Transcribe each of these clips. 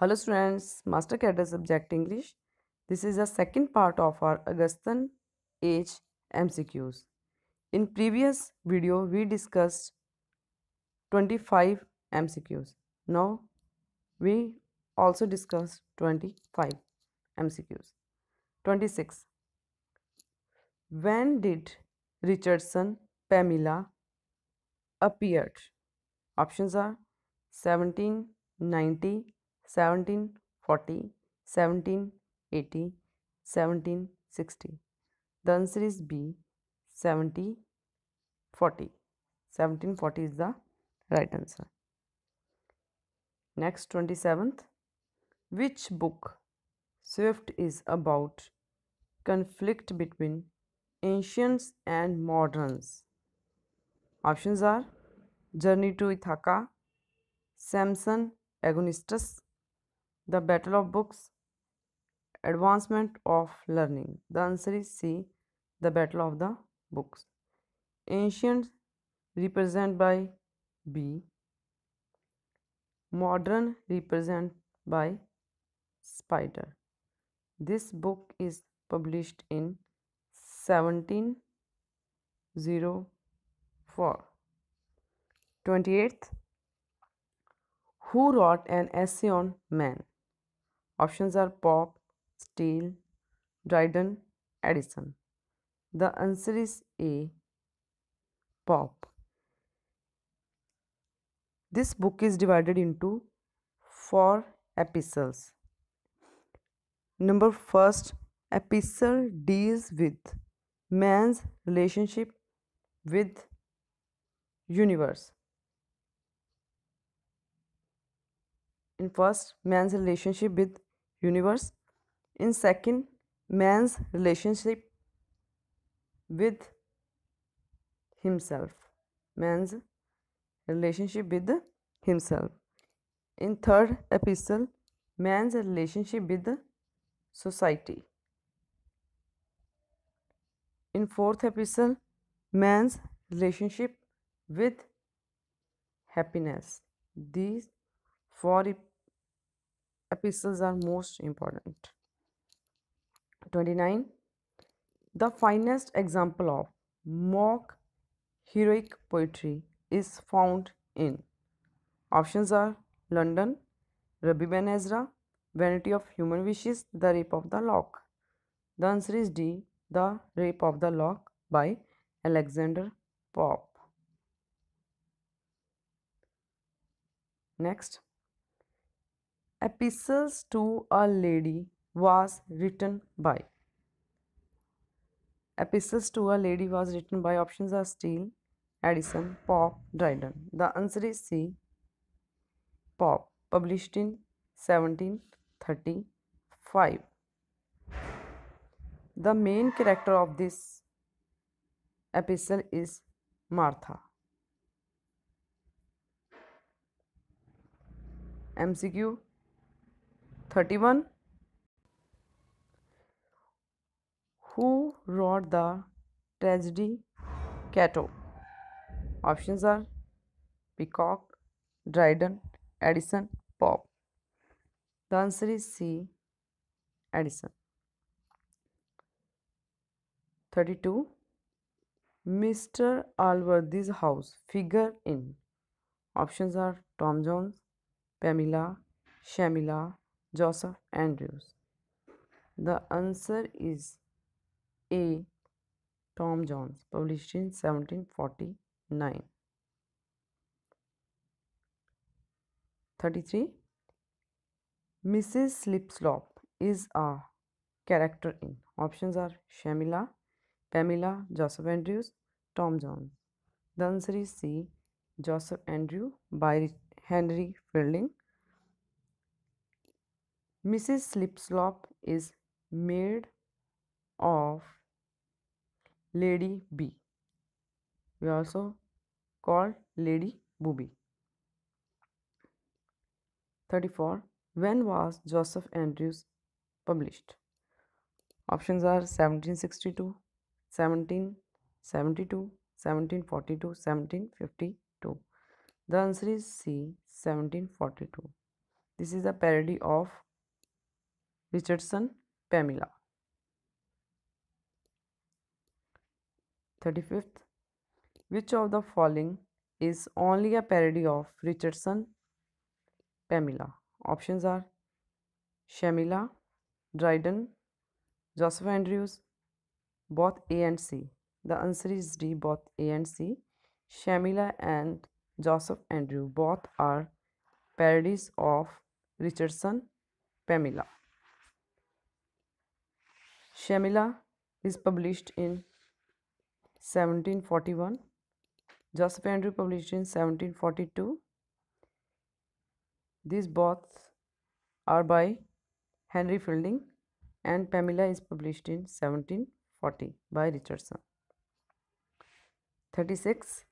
Hello students, Master Cadre Subject English. This is the second part of our Augustan Age MCQs. In previous video, we discussed 25 MCQs. Now, we also discussed 25 MCQs. 26. When did Richardson, Pamela appeared? Options are 1790, 1740, 1780, 1760. The answer is B, 1740. 1740 is the right answer. Next, 27th. Which book Swift is about? Conflict between ancients and moderns. Options are Journey to Ithaca, Samson Agonistes, The Battle of Books, Advancement of Learning. The answer is C, The Battle of the Books. Ancients represent by B, modern represent by spider. This book is published in 1704. 28th. Who wrote An Essay on Man? Options are Pope, Steele, Dryden, Addison. The answer is A, Pope. This book is divided into 4 epistles. Number first epistle deals with man's relationship with universe. In first, man's relationship with universe. In second, man's relationship with himself. Man's relationship with himself. In third epistle, man's relationship with society. In fourth epistle, man's relationship with happiness. These 4 epistles are most important. 29. The finest example of mock heroic poetry is found in. Options are London, Rabbi Ben Ezra, Vanity of Human Wishes, The Rape of the Lock. The answer is D, The Rape of the Lock by Alexander Pope. Next. Epistles to a Lady was written by. Epistles to a Lady was written by. Options are Steele, Addison, Pope, Dryden. The answer is C, Pope. Published in 1735. The main character of this epistle is Martha. MCQ 31. Who wrote the tragedy Cato? Options are Peacock, Dryden, Addison, Pope. The answer is C, Addison. 32. Mr. Alworthy's house figure in. Options are Tom Jones, Pamela, Shamila, Joseph Andrews. The answer is A, Tom Jones, published in 1749. 33. Mrs. Slipslop is a character in. Options are Shamila, Pamela, Joseph Andrews, Tom Jones. The answer is C, Joseph Andrews by Henry Fielding. Mrs. Slipslop is maid of Lady B. We also called Lady Booby. 34. When was Joseph Andrews published? Options are 1762, 1772, 1742, 1752. The answer is C, 1742. This is a parody of Richardson, Pamela. 35th. Which of the following is only a parody of Richardson, Pamela? Options are Shamila, Dryden, Joseph Andrews, both A and C. The answer is D, both A and C. Shamila and Joseph Andrews both are parodies of Richardson, Pamela. Shamila is published in 1741. Joseph Andrews published in 1742. These both are by Henry Fielding, and Pamela is published in 1740 by Richardson. 36.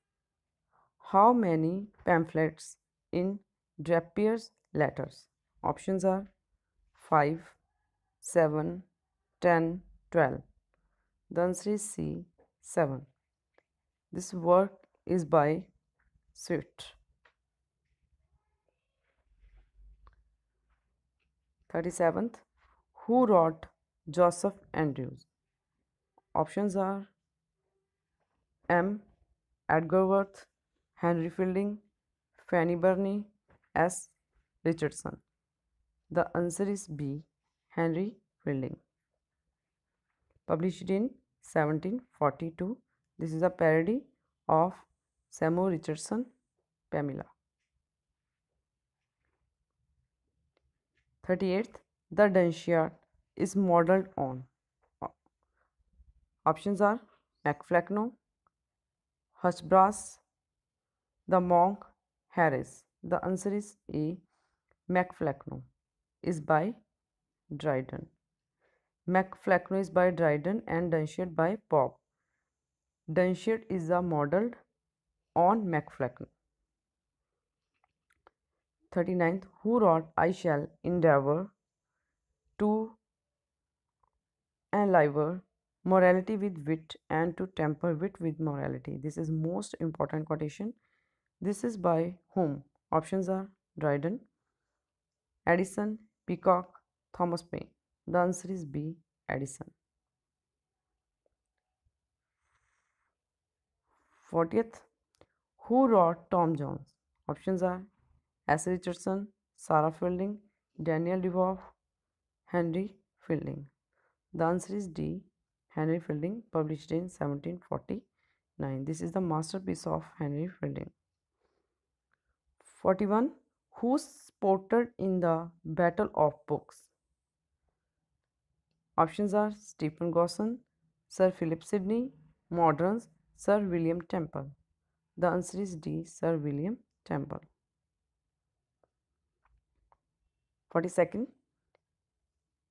How many pamphlets in Drapier's Letters? Options are 5, 7, 10, 12. The answer is C, 7. This work is by Swift. 37th. Who wrote Joseph Andrews? Options are M. Edgar Worth, Henry Fielding, Fanny Burney, S. Richardson. The answer is B, Henry Fielding. Published in 1742. This is a parody of Samuel Richardson, Pamela. 38th. The Dunciad is modeled on. Options are MacFlecknoe, Husbras, the monk Harris. The answer is A. MacFlecknoe is by Dryden. MacFlecknoe is by Dryden and Dunciad by Pope. Dunciad is the modeled on MacFlecknoe. 39th. Who wrote I shall endeavour to enliven morality with wit and to temper wit with morality? This is most important quotation. This is by whom? Options are Dryden, Addison, Peacock, Thomas Paine. The answer is B, Addison. 40th. Who wrote Tom Jones? Options are S. Richardson, Sarah Fielding, Daniel Defoe, Henry Fielding. The answer is D, Henry Fielding, published in 1749. This is the masterpiece of Henry Fielding. 41. Who sported in the Battle of Books? Options are Stephen Gosson, Sir Philip Sidney, Moderns, Sir William Temple. The answer is D, Sir William Temple. 42nd.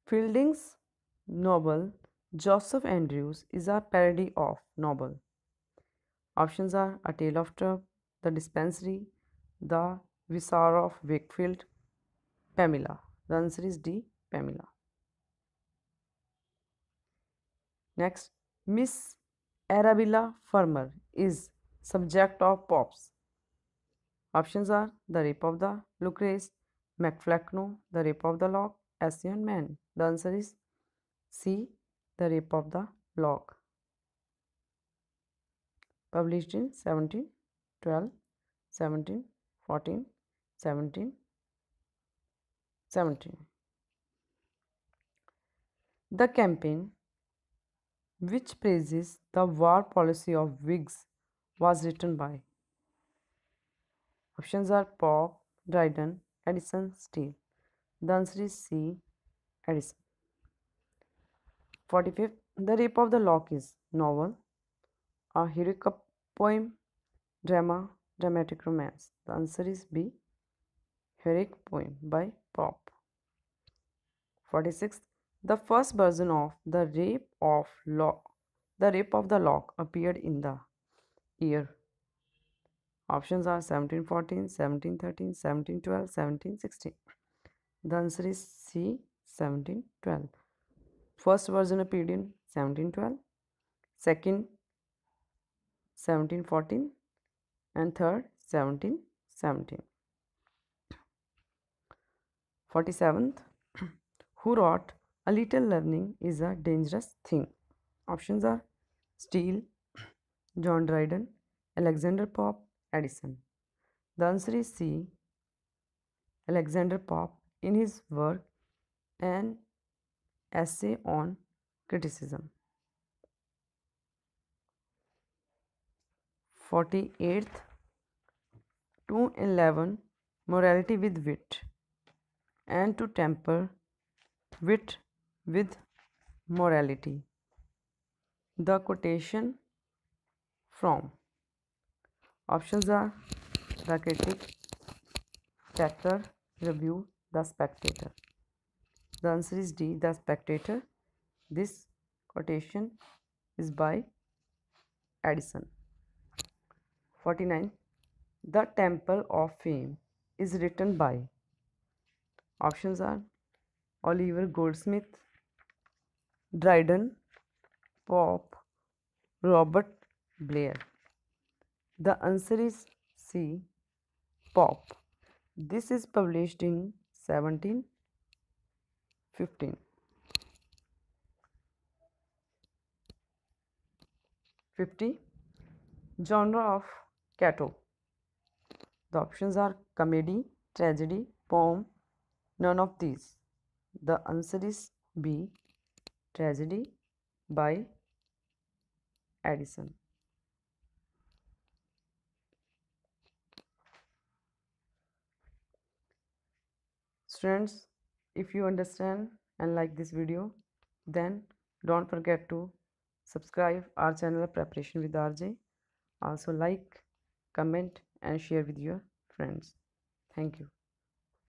Fielding's novel Joseph Andrews is a parody of novel. Options are A Tale of Tub, The Dispensary, The Vicar of Wakefield, Pamela. The answer is D, Pamela. Next, Miss Arabella Farmer is subject of Pope's. Options are The Rape of the Lock, MacFlecknoe, The Rape of the Lock, An Essay on Man. The answer is C, The Rape of the Lock. Published in 1712, 1714, 1717. The Campaign, which praises the war policy of Whigs, was written by. Options are Pope, Dryden, Addison, Steele. The answer is C, Addison. 45th. The Rape of the Lock is novel, a heroic poem, drama, dramatic romance. The answer is B, heroic poem by Pope. 46th. The first version of The Rape of the Lock appeared in the year. Options are 1714, 1713, 1712, 1716. The answer is C, 1712. First version appeared in 1712, second 1714, and third 1717. 47th, who wrote A Little Learning is a Dangerous Thing. Options are Steele, John Dryden, Alexander Pope, Addison. The answer is C. Alexander Pope in his work An Essay on Criticism. 48th, 211, Morality with Wit, and to temper wit with morality. The quotation from. Options are The Critic, Tatler, Review, The Spectator. The answer is D, The Spectator. This quotation is by Addison. 49. The Temple of Fame is written by. Options are Oliver Goldsmith, Dryden, Pope, Robert Blair. The answer is C, Pope. This is published in 1715. 50. Genre of Cato. The options are comedy, tragedy, poem, none of these. The answer is B, tragedy by Addison. Friends, if you understand and like this video, then don't forget to subscribe our channel Preparation with RJ. Also like, comment and share with your friends. Thank you.